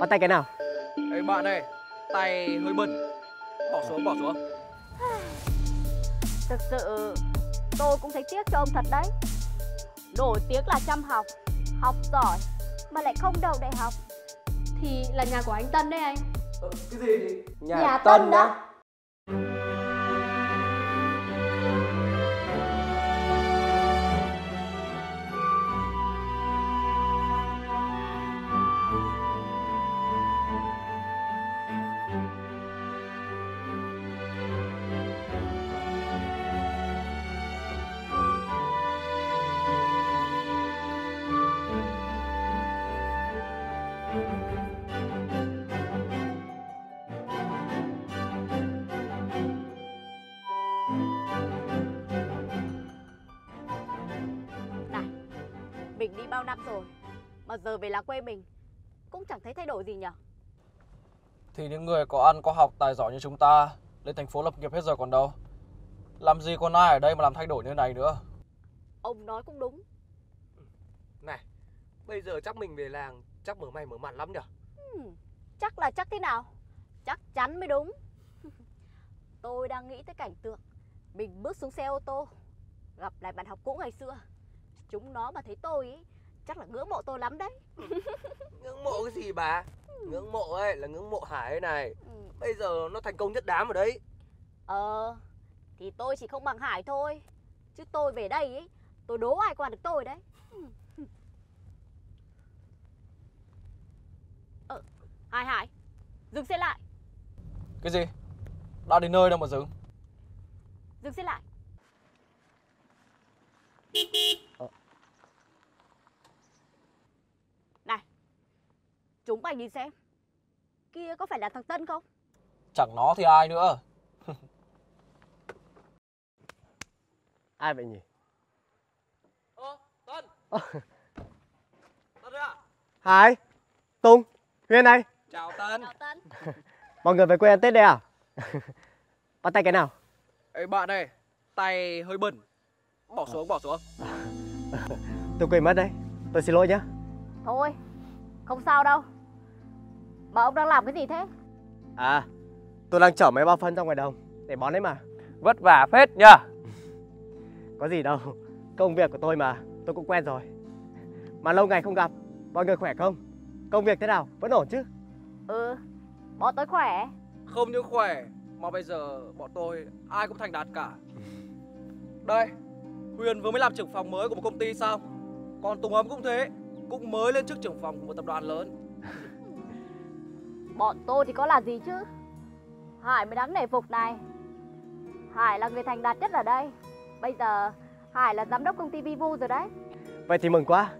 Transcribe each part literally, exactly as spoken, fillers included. Bắt tay cái nào. Ê bạn ơi, tay hơi bẩn. Bỏ xuống, bỏ xuống. Thực sự tôi cũng thấy tiếc cho ông thật đấy. Nổi tiếng là chăm học, học giỏi mà lại không đậu đại học. Thì là nhà của anh Tân đấy anh. Ờ, cái gì? Nhà, nhà Tân, Tân đó. Mình đi bao năm rồi mà giờ về lá quê mình cũng chẳng thấy thay đổi gì nhở. Thì những người có ăn có học tài giỏi như chúng ta lên thành phố lập nghiệp hết rồi còn đâu. Làm gì còn ai ở đây mà làm thay đổi như này nữa. Ông nói cũng đúng. Này, bây giờ chắc mình về làng chắc mở mày mở mặt lắm nhở. Ừ, chắc là chắc thế nào. Chắc chắn mới đúng. Tôi đang nghĩ tới cảnh tượng mình bước xuống xe ô tô gặp lại bạn học cũ ngày xưa. Chúng nó mà thấy tôi ý, chắc là ngưỡng mộ tôi lắm đấy. Ngưỡng mộ cái gì bà? Ừ. Ngưỡng mộ ấy là ngưỡng mộ Hải ấy này. Ừ. Bây giờ nó thành công nhất đám ở đấy. Ờ, thì tôi chỉ không bằng Hải thôi. Chứ tôi về đây ý, tôi đố ai qua được tôi đấy. Ờ, Hải Hải, dừng xe lại. Cái gì? Đã đến nơi đâu mà dừng. Dừng xe lại. Này, chúng mày nhìn xem. Kia có phải là thằng Tân không? Chẳng nó thì ai nữa. Ai vậy nhỉ? Ơ, Tân. Ơ. Tân đấy ạ. Hải, Tùng, Huyên này. Chào Tân. Chào Tân. Mọi người về quê ăn Tết đây à? Bắt tay cái nào. Ê bạn ơi, tay hơi bẩn. Bỏ xuống, bỏ xuống. Tôi quên mất đấy, tôi xin lỗi nhá. Thôi, không sao đâu. Mà ông đang làm cái gì thế? À, tôi đang chở mấy bao phân ra ngoài đồng để bón đấy mà. Vất vả phết nhờ. Có gì đâu, công việc của tôi mà, tôi cũng quen rồi. Mà lâu ngày không gặp, mọi người khỏe không? Công việc thế nào, vẫn ổn chứ? Ừ, bọn tôi khỏe. Không những khỏe, mà bây giờ bọn tôi ai cũng thành đạt cả. Đây, Huyền vừa mới làm trưởng phòng mới của một công ty sao? Còn Tùng Ấm cũng thế, cũng mới lên chức trưởng phòng của một tập đoàn lớn. Bọn tôi thì có là gì chứ? Hải mới đáng nể phục này. Hải là người thành đạt nhất ở đây. Bây giờ Hải là giám đốc công ty Vivu rồi đấy. Vậy thì mừng quá.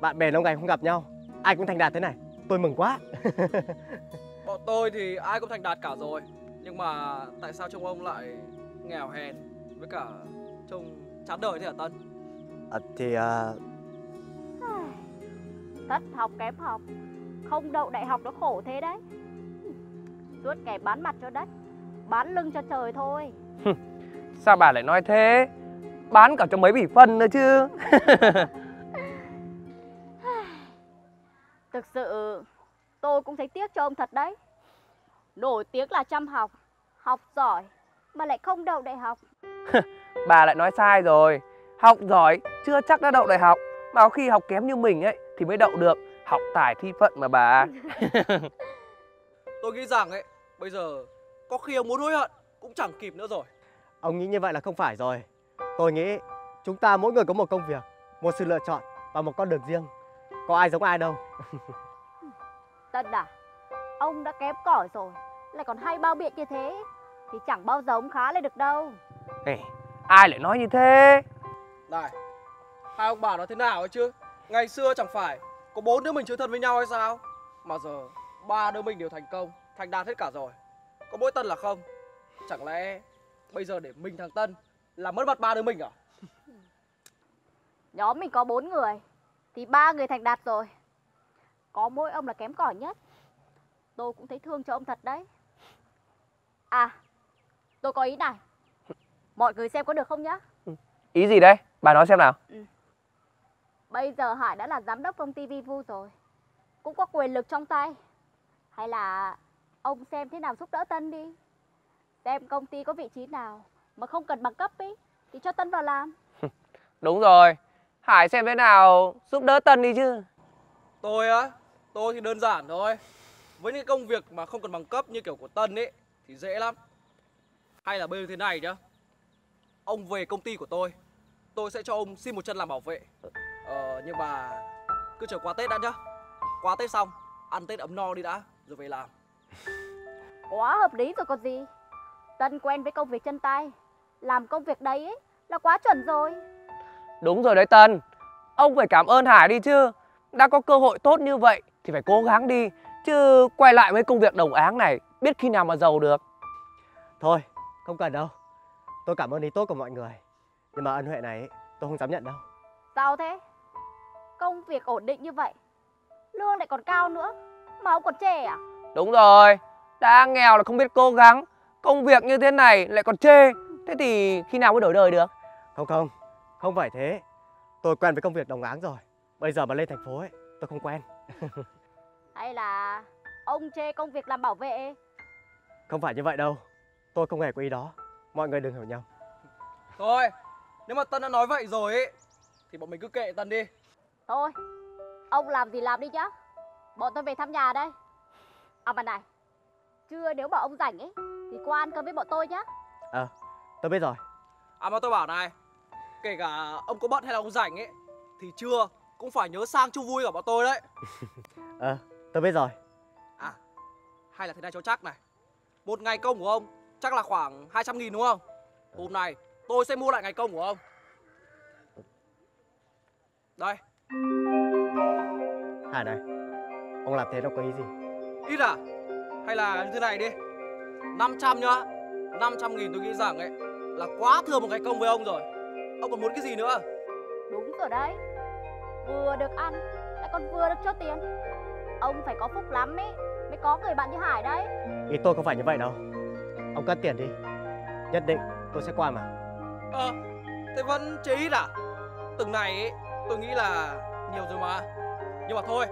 Bạn bè lâu ngày không gặp nhau, ai cũng thành đạt thế này, tôi mừng quá. Bọn tôi thì ai cũng thành đạt cả rồi. Nhưng mà tại sao trông ông lại nghèo hèn với cả trông chán đời thế hả Tân? À, thì uh... thất học kém học, không đậu đại học nó khổ thế đấy. Suốt ngày bán mặt cho đất, bán lưng cho trời thôi. Sao bà lại nói thế? Bán cả cho mấy bỉ phân nữa chứ. Thực sự tôi cũng thấy tiếc cho ông thật đấy. Nổi tiếng là chăm học, học giỏi mà lại không đậu đại học. Bà lại nói sai rồi. Học giỏi chưa chắc đã đậu đại học, mà có khi học kém như mình ấy thì mới đậu được. Học tài thi phận mà bà. Tôi nghĩ rằng ấy, bây giờ có khi ông muốn hối hận cũng chẳng kịp nữa rồi. Ông nghĩ như vậy là không phải rồi. Tôi nghĩ chúng ta mỗi người có một công việc, một sự lựa chọn và một con đường riêng. Có ai giống ai đâu. Tân à, ông đã kém cỏi rồi lại còn hay bao biện như thế thì chẳng bao giờ ông khá lên được đâu. Hey, ai lại nói như thế? Này, hai ông bà nói thế nào ấy chứ? Ngày xưa chẳng phải có bốn đứa mình chơi thân với nhau hay sao? Mà giờ ba đứa mình đều thành công, thành đạt hết cả rồi. Có mỗi Tân là không. Chẳng lẽ bây giờ để mình thằng Tân là mất mặt ba đứa mình à? Nhóm mình có bốn người thì ba người thành đạt rồi. Có mỗi ông là kém cỏi nhất. Tôi cũng thấy thương cho ông thật đấy. À, tôi có ý này. Mọi người xem có được không nhá? Ý gì đấy? Bà nói xem nào. Ừ. Bây giờ Hải đã là giám đốc công ty Vivu rồi, cũng có quyền lực trong tay. Hay là ông xem thế nào giúp đỡ Tân đi. Xem công ty có vị trí nào mà không cần bằng cấp ý, thì cho Tân vào làm. Đúng rồi, Hải xem thế nào giúp đỡ Tân đi chứ. Tôi á, tôi thì đơn giản thôi. Với những công việc mà không cần bằng cấp như kiểu của Tân ấy thì dễ lắm. Hay là bên thế này nhá, ông về công ty của tôi, tôi sẽ cho ông xin một chân làm bảo vệ. Ờ, nhưng mà cứ chờ qua Tết đã nhá. Qua Tết xong, ăn Tết ấm no đi đã, rồi về làm. Quá hợp lý rồi còn gì. Tân quen với công việc chân tay, làm công việc đấy ấy, là quá chuẩn rồi. Đúng rồi đấy Tân, ông phải cảm ơn Hải đi chứ. Đã có cơ hội tốt như vậy thì phải cố gắng đi, chứ quay lại với công việc đồng áng này biết khi nào mà giàu được. Thôi, không cần đâu. Tôi cảm ơn ý tốt của mọi người, nhưng mà ân huệ này tôi không dám nhận đâu. Sao thế? Công việc ổn định như vậy, lương lại còn cao nữa, mà ông còn chê à? Đúng rồi, đã nghèo là không biết cố gắng, công việc như thế này lại còn chê, thế thì khi nào mới đổi đời được? Không không, không phải thế. Tôi quen với công việc đồng áng rồi. Bây giờ mà lên thành phố ấy, tôi không quen. Hay là ông chê công việc làm bảo vệ? Không phải như vậy đâu, tôi không hề có ý đó. Mọi người đừng hiểu nhầm. Thôi, nếu mà Tân đã nói vậy rồi ấy, thì bọn mình cứ kệ Tân đi. Thôi, ông làm gì làm đi nhá. Bọn tôi về thăm nhà đây. À mà này, trưa nếu mà ông rảnh ấy thì qua ăn cơm với bọn tôi nhá. Ờ, à, tôi biết rồi. À mà tôi bảo này, kể cả ông có bận hay là ông rảnh ấy, thì trưa cũng phải nhớ sang chung vui của bọn tôi đấy. Ờ, à, tôi biết rồi. À, hay là thế này cho chắc này. Một ngày công của ông chắc là khoảng hai trăm nghìn đúng không? Hôm nay tôi sẽ mua lại ngày công của ông. Đây Hải này, ông làm thế đâu có ý gì. Ít à? Hay là như thế này đi, năm trăm nhá. Năm trăm nghìn tôi nghĩ rằng ấy là quá thừa một ngày công với ông rồi. Ông còn muốn cái gì nữa? Đúng rồi đấy, vừa được ăn lại còn vừa được cho tiền. Ông phải có phúc lắm ấy, mới có người bạn như Hải đấy. Ý tôi không phải như vậy đâu. Ông cất tiền đi, nhất định tôi sẽ qua mà. Ờ, à, thế vẫn chế ít à? Từng này ấy, tôi nghĩ là nhiều rồi mà. Nhưng mà thôi,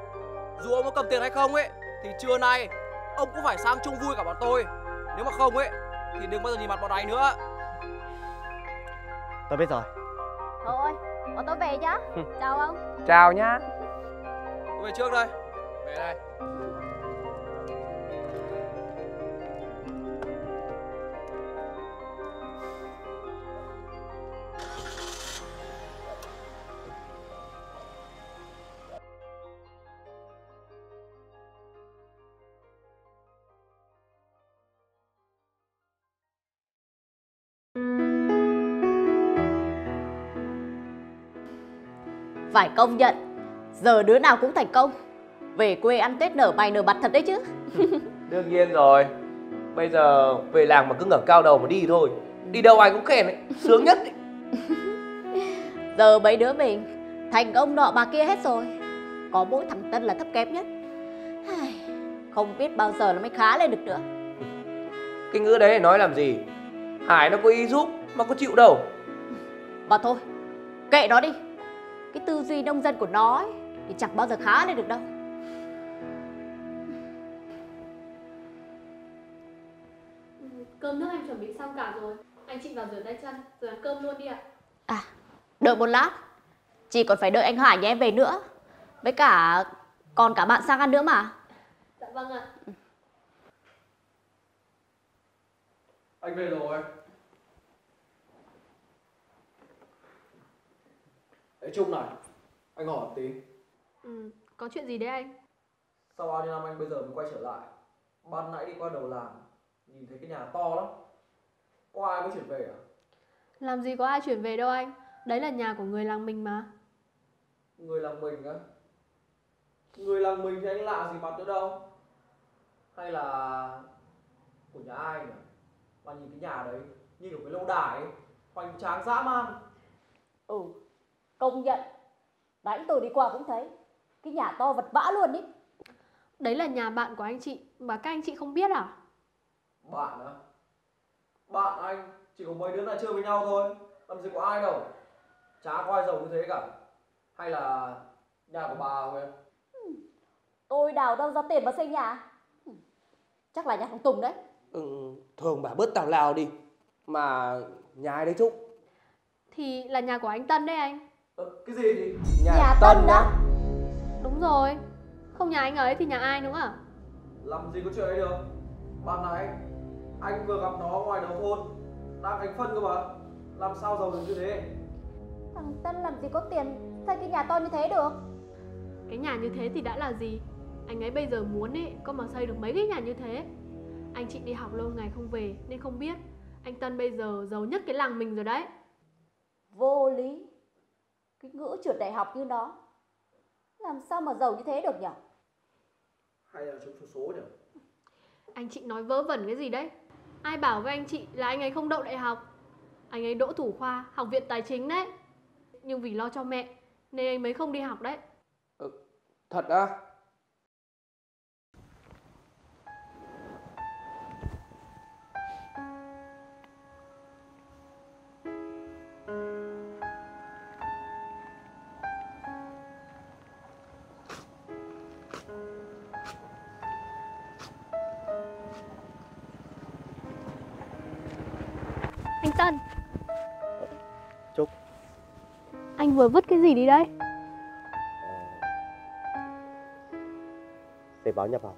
dù ông có cầm tiền hay không ấy, thì trưa nay ông cũng phải sang chung vui cả bọn tôi. Nếu mà không ấy, thì đừng bao giờ nhìn mặt bọn này nữa. Tôi biết rồi. Thôi, bọn tôi về nhá. Chào ông. Chào nhá. Tôi về trước đây. Về đây. Phải công nhận, giờ đứa nào cũng thành công. Về quê ăn Tết nở mày nở mặt thật đấy chứ. Đương nhiên rồi. Bây giờ về làng mà cứ ngẩng cao đầu mà đi thôi. Đi đâu ai cũng khen ấy, sướng nhất ấy. Giờ mấy đứa mình thành ông nọ bà kia hết rồi. Có mỗi thằng Tân là thấp kém nhất. Không biết bao giờ nó mới khá lên được nữa. Cái ngữ đấy nói làm gì. Hải nó có ý giúp mà có chịu đâu. Mà thôi, kệ nó đi. Cái tư duy nông dân của nó ấy, thì chẳng bao giờ khá lên được đâu. Cơm nước em chuẩn bị xong cả rồi. Anh chị vào rửa tay chân rồi ăn cơm luôn đi ạ. À, đợi một lát. Chị còn phải đợi anh Hải nhà em về nữa. Với cả còn cả bạn sang ăn nữa mà. Dạ vâng ạ. Ừ. Anh về rồi. Ê Trung này, anh hỏi một tí. Ừ, có chuyện gì đấy anh? Sao bao nhiêu năm anh bây giờ mới quay trở lại? Ban nãy đi qua đầu làng, nhìn thấy cái nhà to lắm. Có ai có chuyển về à? Làm gì có ai chuyển về đâu anh. Đấy là nhà của người làng mình mà. Người làng mình á? Người làng mình thì anh lạ gì mặt nữa đâu. Hay là của nhà ai nhỉ? Mà nhìn cái nhà đấy, như kiểu cái lâu đài ấy, hoành tráng dã man. Ừ, công nhận. Đánh tôi đi qua cũng thấy cái nhà to vật vã luôn ý. Đấy là nhà bạn của anh chị mà các anh chị không biết à? Bạn á? Bạn anh chỉ có mấy đứa là chơi với nhau thôi, làm gì có ai đâu. Chả có ai giàu như thế cả. Hay là nhà của bà Huyền? Ừ. Tôi đào đâu ra tiền mà xây nhà. Chắc là nhà thằng Tùng đấy. Ừ, thường bà bớt tào lao đi. Mà nhà ai đấy Trúc? Thì là nhà của anh Tân đấy anh. Ừ, cái gì? Thì? Nhà, nhà Tân, Tân đó. đó Đúng rồi. Không nhà anh ấy thì nhà ai đúng không ạ? Làm gì có chuyện ấy được. Bạn này anh vừa gặp nó ngoài đầu thôn, đang cánh phân cơ mà. Làm sao giàu được như thế? Thằng Tân làm gì có tiền xây cái nhà to như thế được. Cái nhà như thế thì đã là gì. Anh ấy bây giờ muốn ấy, có mà xây được mấy cái nhà như thế. Anh chị đi học lâu ngày không về nên không biết. Anh Tân bây giờ giàu nhất cái làng mình rồi đấy. Vô lý. Cái ngữ trượt đại học như nó, làm sao mà giàu như thế được nhỉ? Hay là trúng số nhỉ? Anh chị nói vớ vẩn cái gì đấy. Ai bảo với anh chị là anh ấy không đậu đại học. Anh ấy đỗ thủ khoa Học viện Tài chính đấy. Nhưng vì lo cho mẹ nên anh mới không đi học đấy. Ừ, thật á? À? Anh Tân. Trúc. Anh vừa vứt cái gì đi đấy? Để báo nhập học.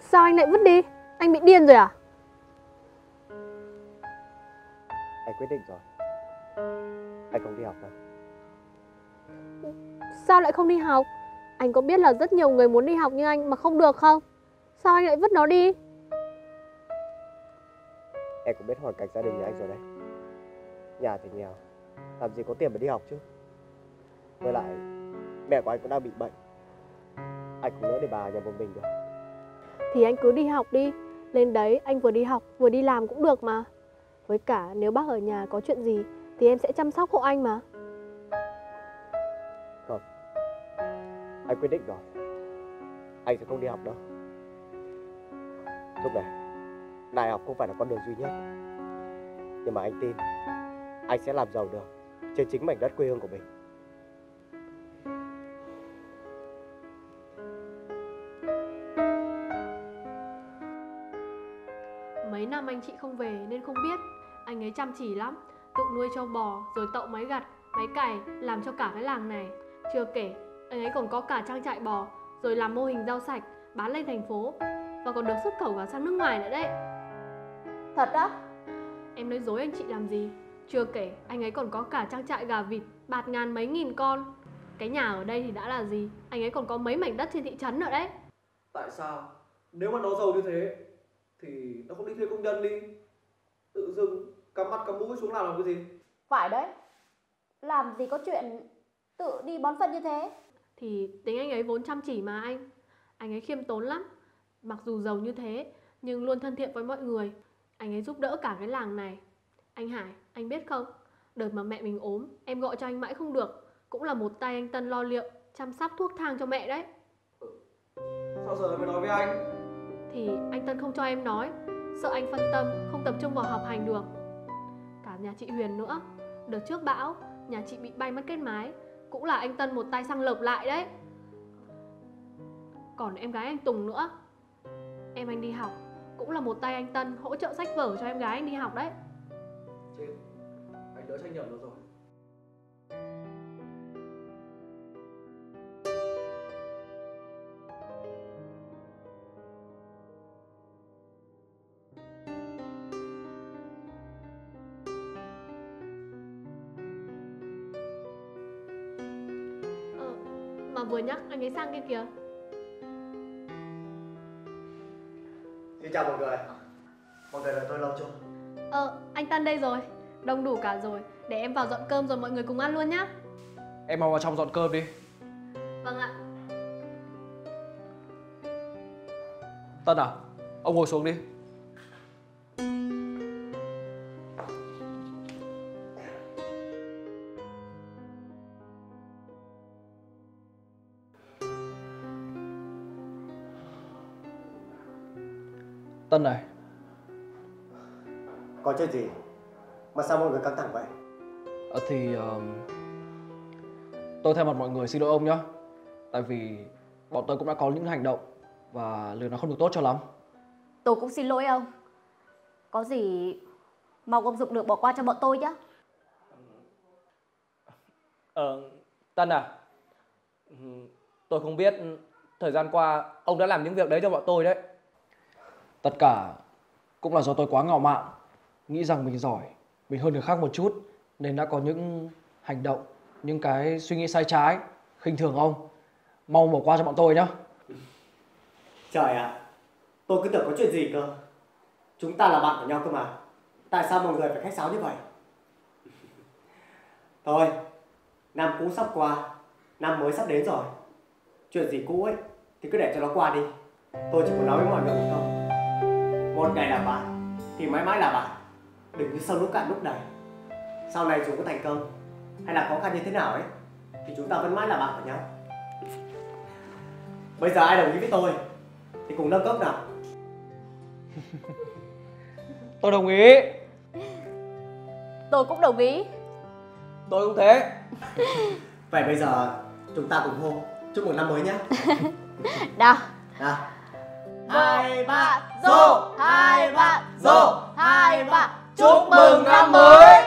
Sao anh lại vứt đi? Anh bị điên rồi à? Anh quyết định rồi. Anh không đi học đâu. Sao lại không đi học? Anh có biết là rất nhiều người muốn đi học như anh mà không được không? Sao anh lại vứt nó đi? Em cũng biết hoàn cảnh gia đình nhà anh rồi đấy. Nhà thì nghèo, làm gì có tiền mà đi học chứ. Với lại mẹ của anh cũng đang bị bệnh. Anh cũng đỡ để bà ở nhà một mình được. Thì anh cứ đi học đi. Lên đấy anh vừa đi học vừa đi làm cũng được mà. Với cả nếu bác ở nhà có chuyện gì thì em sẽ chăm sóc hộ anh mà. Không, anh quyết định rồi. Anh sẽ không đi học đâu. Lúc này đại học không phải là con đường duy nhất. Nhưng mà anh tin anh sẽ làm giàu được trên chính mảnh đất quê hương của mình. Mấy năm anh chị không về nên không biết. Anh ấy chăm chỉ lắm, tự nuôi trâu bò rồi tậu máy gặt, máy cày, làm cho cả cái làng này. Chưa kể, anh ấy còn có cả trang trại bò, rồi làm mô hình rau sạch, bán lên thành phố, và còn được xuất khẩu cả sang nước ngoài nữa đấy. Thật á? Em nói dối anh chị làm gì. Chưa kể anh ấy còn có cả trang trại gà vịt, bạt ngàn mấy nghìn con. Cái nhà ở đây thì đã là gì. Anh ấy còn có mấy mảnh đất trên thị trấn nữa đấy. Tại sao nếu mà nó giàu như thế thì nó không đi thuê công nhân đi, tự dưng cắm mắt cắm mũi xuống làm làm cái gì? Phải đấy. Làm gì có chuyện tự đi bón phân như thế. Thì tính anh ấy vốn chăm chỉ mà anh. Anh ấy khiêm tốn lắm. Mặc dù giàu như thế nhưng luôn thân thiện với mọi người. Anh ấy giúp đỡ cả cái làng này. Anh Hải, anh biết không? Đợt mà mẹ mình ốm, em gọi cho anh mãi không được. Cũng là một tay anh Tân lo liệu, chăm sóc thuốc thang cho mẹ đấy. Sao giờ mới nói với anh? Thì anh Tân không cho em nói. Sợ anh phân tâm, không tập trung vào học hành được. Cả nhà chị Huyền nữa. Đợt trước bão, nhà chị bị bay mất kết mái. Cũng là anh Tân một tay sang lợp lại đấy. Còn em gái anh Tùng nữa. Em anh đi học cũng là một tay anh Tân hỗ trợ sách vở cho em gái anh đi học đấy. Chết, anh đỡ trách nhiệm rồi. Ờ, mà vừa nhắc anh ấy sang kia kìa. Xin chào mọi người. Mọi người đợi tôi lâu chưa? Ờ, anh Tân đây rồi. Đông đủ cả rồi. Để em vào dọn cơm rồi mọi người cùng ăn luôn nhá. Em mau vào trong dọn cơm đi. Vâng ạ. Tân à, ông ngồi xuống đi. Tân này. Có chuyện gì mà sao mọi người căng thẳng vậy? À, thì uh, tôi thay mặt mọi người xin lỗi ông nhá. Tại vì bọn tôi cũng đã có những hành động và lời nó không được tốt cho lắm. Tôi cũng xin lỗi ông. Có gì mong ông Dục được bỏ qua cho bọn tôi nhé. Ờ, Tân à, tôi không biết thời gian qua ông đã làm những việc đấy cho bọn tôi đấy. Tất cả cũng là do tôi quá ngạo mạn, nghĩ rằng mình giỏi, mình hơn người khác một chút, nên đã có những hành động, những cái suy nghĩ sai trái, khinh thường ông. Mau bỏ qua cho bọn tôi nhá. Trời ạ, à, tôi cứ tưởng có chuyện gì cơ. Chúng ta là bạn của nhau cơ mà. Tại sao mọi người phải khách sáo như vậy? Thôi, năm cũ sắp qua, năm mới sắp đến rồi. Chuyện gì cũ ấy thì cứ để cho nó qua đi. Tôi chỉ muốn nói với mọi người một câu: một ngày là bạn thì mãi mãi là bạn. Đừng như sâu lúc cạn lúc này. Sau này dù có thành công hay là khó khăn như thế nào ấy, thì chúng ta vẫn mãi là bạn của nhau. Bây giờ ai đồng ý với tôi thì cùng nâng cốc nào. Tôi đồng ý. Tôi cũng đồng ý. Tôi cũng thế. Vậy bây giờ chúng ta cùng hô chúc mừng năm mới nhé. Nào. Nào. Hai bạn rô, hai bạn rô, hai bạn chúc mừng năm mới.